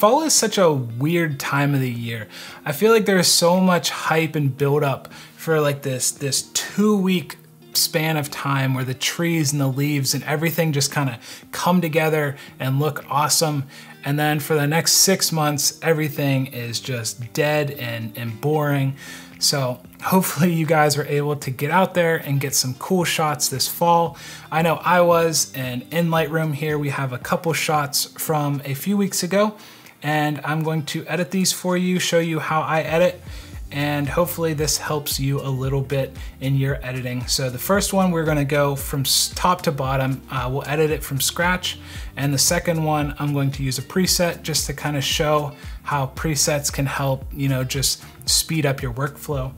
Fall is such a weird time of the year. I feel like there's so much hype and build up for like this 2-week span of time where the trees and the leaves and everything just kind of come together and look awesome. And then for the next 6 months, everything is just dead and boring. So hopefully you guys were able to get out there and get some cool shots this fall. I know I was, and in Lightroom here, we have a couple shots from a few weeks ago, and I'm going to edit these for you, show you how I edit, and hopefully this helps you a little bit in your editing. So the first one, we're gonna go from top to bottom. We'll edit it from scratch. And the second one, I'm going to use a preset just to kind of show how presets can help, you know, just speed up your workflow.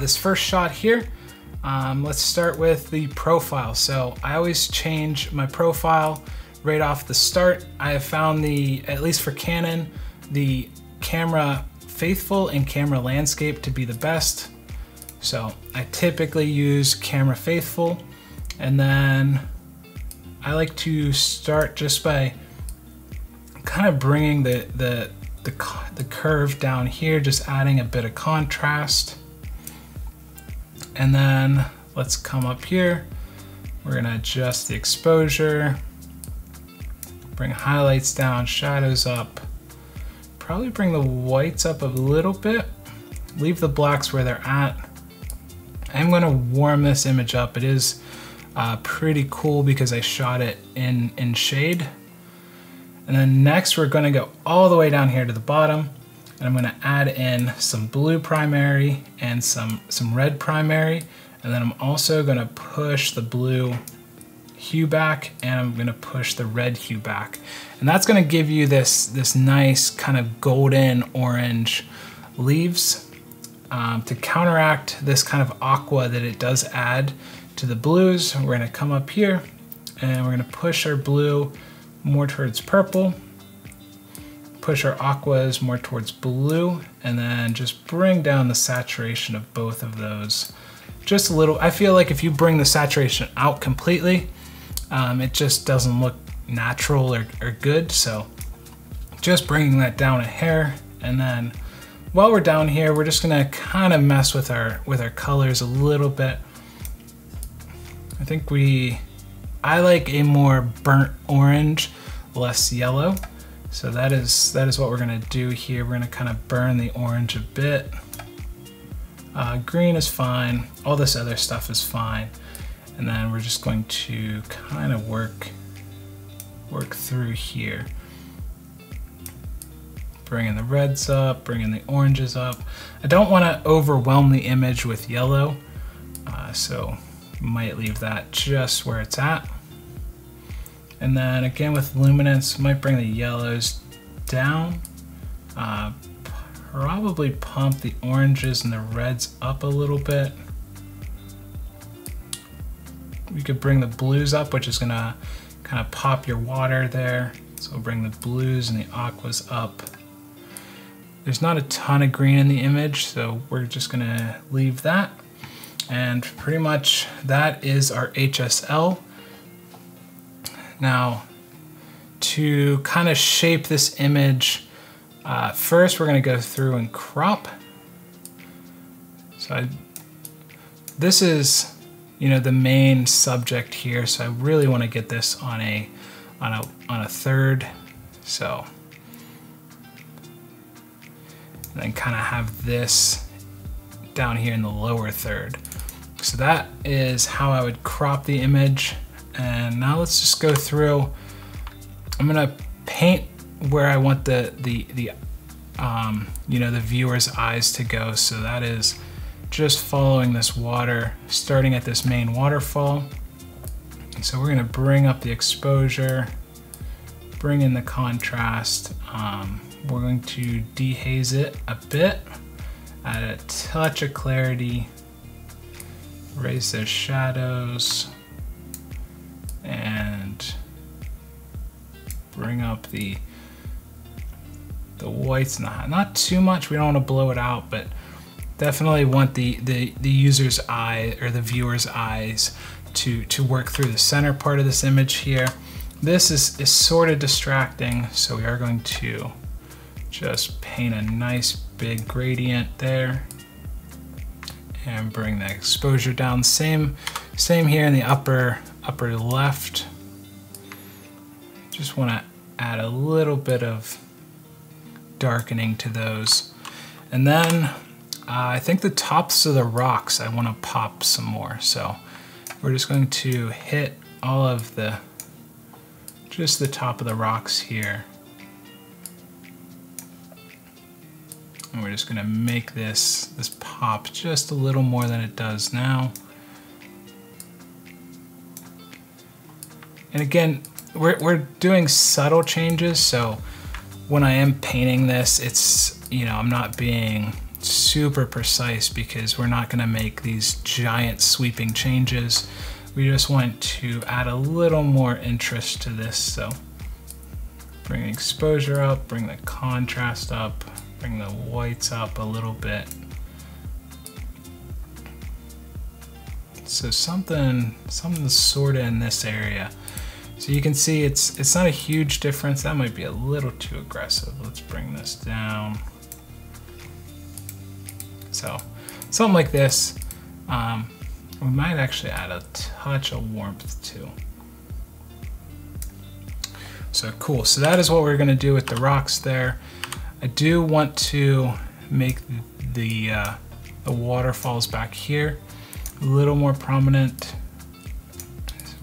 This first shot here, let's start with the profile. So I always change my profile right off the start. I have found at least for Canon, the camera faithful and camera landscape to be the best. So I typically use camera faithful, and then I like to start just by kind of bringing the curve down here, just adding a bit of contrast. And then let's come up here. We're gonna adjust the exposure, bring highlights down, shadows up. Probably bring the whites up a little bit, leave the blacks where they're at. I'm gonna warm this image up. It is pretty cool because I shot it in shade. And then next we're gonna go all the way down here to the bottom, and I'm gonna add in some blue primary and some red primary. And then I'm also gonna push the blue hue back, and I'm gonna push the red hue back. And that's gonna give you this nice kind of golden orange leaves to counteract this kind of aqua that it does add to the blues. We're gonna come up here and we're gonna push our blue more towards purple, push our aquas more towards blue, and then just bring down the saturation of both of those just a little. I feel like if you bring the saturation out completely, it just doesn't look natural or good. So just bringing that down a hair. And then while we're down here, we're just gonna kind of mess with our colors a little bit. I think I like a more burnt orange, less yellow. So that is what we're gonna do here. We're gonna kind of burn the orange a bit. Green is fine. All this other stuff is fine. And then we're just going to kind of work through here. Bringing the reds up, bringing the oranges up. I don't want to overwhelm the image with yellow, so might leave that just where it's at. And then again with luminance, might bring the yellows down, probably pump the oranges and the reds up a little bit. We could bring the blues up, which is gonna kind of pop your water there. So we'll bring the blues and the aquas up. There's not a ton of green in the image, so we're just gonna leave that. And pretty much that is our HSL. Now, to kind of shape this image, first we're gonna go through and crop. So this is, you know, the main subject here, so I really want to get this on a third, so, and then kind of have this down here in the lower third. So that is how I would crop the image. And now let's just go through. I'm gonna paint where I want the you know, the viewer's eyes to go. So that is just following this water, starting at this main waterfall. So we're gonna bring up the exposure, bring in the contrast. We're going to dehaze it a bit, add a touch of clarity, raise those shadows, and bring up the whites and the high. Not too much, we don't wanna blow it out, but definitely want the user's eye or the viewer's eyes to work through the center part of this image here. This is sort of distracting, so we are going to just paint a nice big gradient there and bring the exposure down. Same here in the upper left. Just want to add a little bit of darkening to those. And then I think the tops of the rocks, I want to pop some more. So we're just going to hit all of the, just the top of the rocks here. And we're just going to make this pop just a little more than it does now. And again, we're doing subtle changes, so when I am painting this, it's, you know, I'm not being super precise because we're not gonna make these giant sweeping changes. We just want to add a little more interest to this. So bring the exposure up, bring the contrast up, bring the whites up a little bit. So something sorta in this area. So you can see it's not a huge difference. That might be a little too aggressive. Let's bring this down. So something like this. We might actually add a touch of warmth too. So cool. So that is what we're gonna do with the rocks there. I do want to make the waterfalls back here a little more prominent.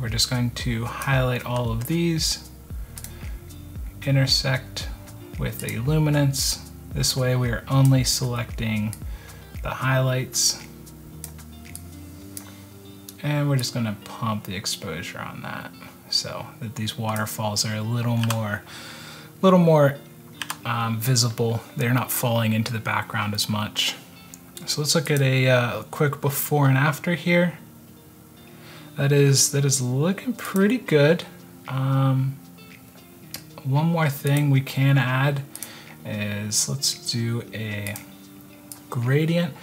We're just going to highlight all of these, intersect with the luminance. This way we are only selecting the highlights. And we're just gonna pump the exposure on that so that these waterfalls are a little more visible. They're not falling into the background as much. So let's look at a quick before and after here. That is looking pretty good. One more thing we can add is, let's do a gradient,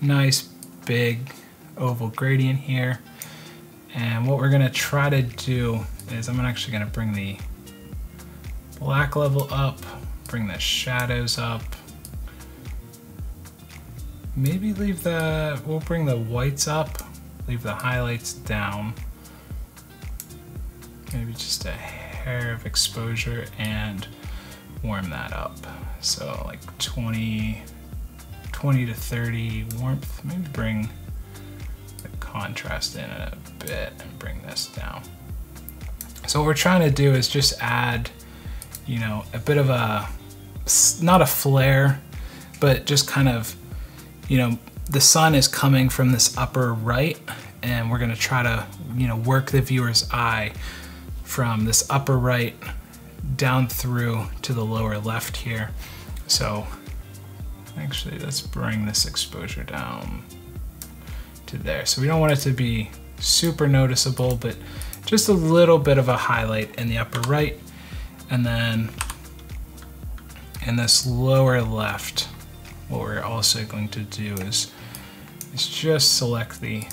nice big oval gradient here. And what we're gonna try to do is I'm actually gonna bring the black level up, bring the shadows up. Maybe leave the, we'll bring the whites up. Leave the highlights down, maybe just a hair of exposure, and warm that up. So like 20 to 30 warmth, maybe bring the contrast in a bit and bring this down. So what we're trying to do is just add, you know, a bit of a, not a flare, but just kind of, you know, the sun is coming from this upper right, and we're gonna try to, you know, work the viewer's eye from this upper right down through to the lower left here. So actually, let's bring this exposure down to there. So we don't want it to be super noticeable, but just a little bit of a highlight in the upper right, and then in this lower left, what we're also going to do is just select the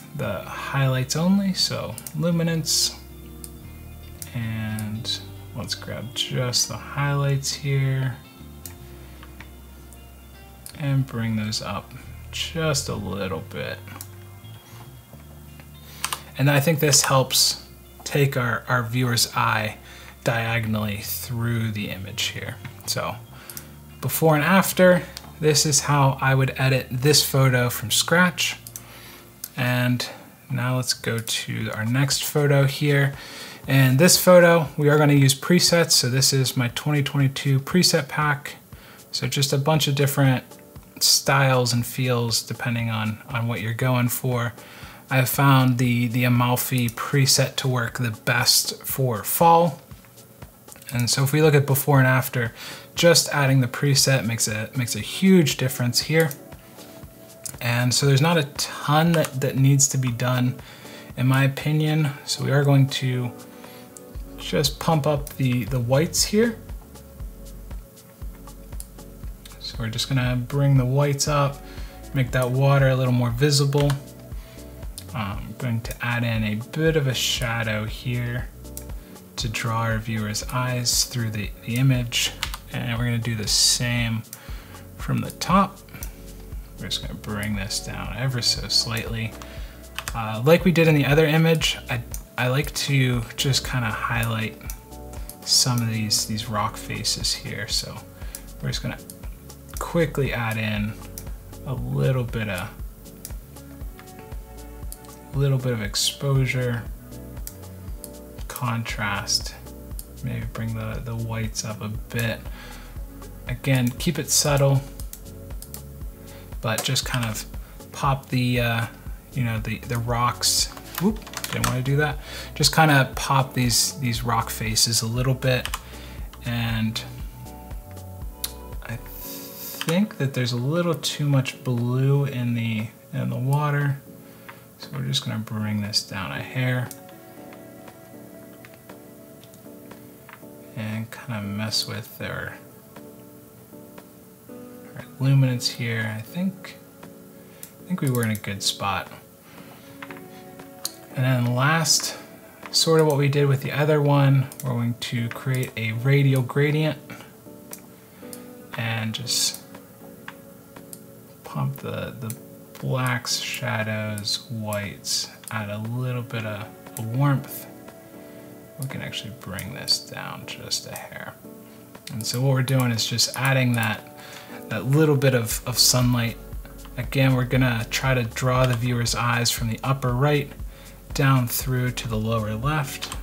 highlights only, so luminance, and let's grab just the highlights here and bring those up just a little bit. And I think this helps take our viewer's eye diagonally through the image here. So before and after, this is how I would edit this photo from scratch. And now let's go to our next photo here. And this photo, we are going to use presets. So this is my 2022 preset pack. So just a bunch of different styles and feels depending on what you're going for. I found the Amalfi preset to work the best for fall. And so if we look at before and after, just adding the preset makes a huge difference here. And so there's not a ton that needs to be done, in my opinion. So we are going to just pump up the whites here. So we're just gonna bring the whites up, make that water a little more visible. I'm going to add in a bit of a shadow here to draw our viewer's eyes through the image. And we're gonna do the same from the top. We're just gonna bring this down ever so slightly. Like we did in the other image, I like to just kind of highlight some of these rock faces here. So we're just gonna quickly add in a little bit of exposure, contrast, maybe bring the whites up a bit. Again, keep it subtle, but just kind of pop the, the rocks. Whoop, didn't want to do that. Just kind of pop these rock faces a little bit. And I think that there's a little too much blue in the water. So we're just gonna bring this down a hair and kind of mess with our luminance here. I think we were in a good spot. And then last, sort of what we did with the other one, we're going to create a radial gradient and just pump the blacks, shadows, whites, add a little bit of warmth. We can actually bring this down just a hair. And so what we're doing is just adding that little bit of sunlight. Again, we're gonna try to draw the viewer's eyes from the upper right down through to the lower left.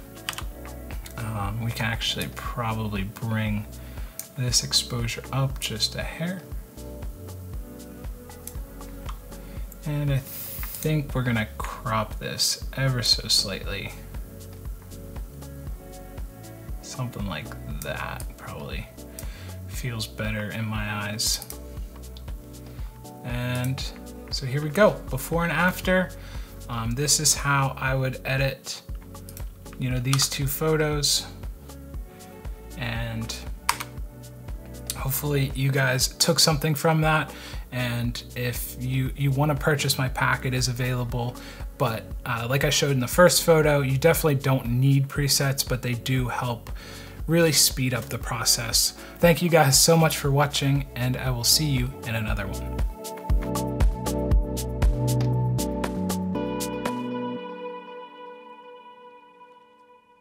We can actually probably bring this exposure up just a hair. And I think we're gonna crop this ever so slightly. Something like that probably feels better in my eyes. And so here we go, before and after. This is how I would edit, these two photos. And hopefully you guys took something from that. And if you want to purchase my pack, it is available. But like I showed in the first photo, you definitely don't need presets, but they do help really speed up the process. Thank you guys so much for watching, and I will see you in another one.